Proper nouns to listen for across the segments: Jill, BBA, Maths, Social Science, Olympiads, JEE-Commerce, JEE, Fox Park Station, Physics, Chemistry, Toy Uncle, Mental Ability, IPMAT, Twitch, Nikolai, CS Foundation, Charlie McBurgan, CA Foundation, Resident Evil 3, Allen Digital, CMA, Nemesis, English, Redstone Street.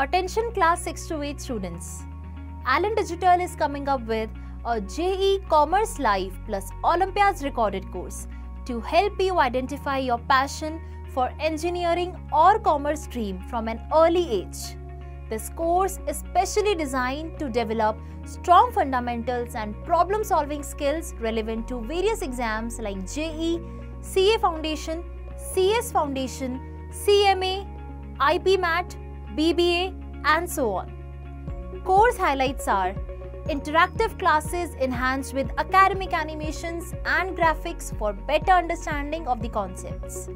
Attention class 6 to 8 students, Allen Digital is coming up with a JEE-Commerce Live plus Olympiads recorded course to help you identify your passion for engineering or commerce dream from an early age. This course is specially designed to develop strong fundamentals and problem-solving skills relevant to various exams like JEE, CA Foundation, CS Foundation, CMA, IPMAT, BBA, and so on. Course highlights are interactive classes enhanced with academic animations and graphics for better understanding of the concepts.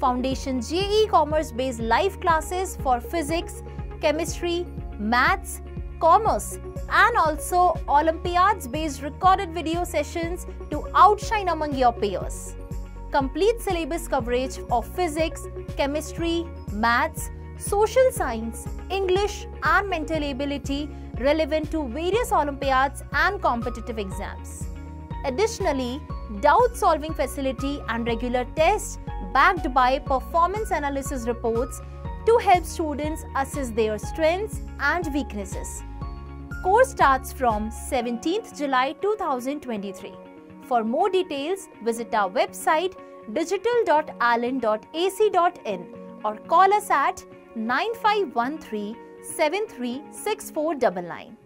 Foundation JEE Commerce based live classes for Physics, Chemistry, Maths, Commerce, and also Olympiads based recorded video sessions to outshine among your peers. Complete syllabus coverage of Physics, Chemistry, Maths, Social Science, English, and Mental Ability relevant to various Olympiads and competitive exams. Additionally, doubt-solving facility and regular tests backed by performance analysis reports to help students assess their strengths and weaknesses. Course starts from 17th July 2023. For more details, visit our website digital.allen.ac.in or call us at 9513-736499.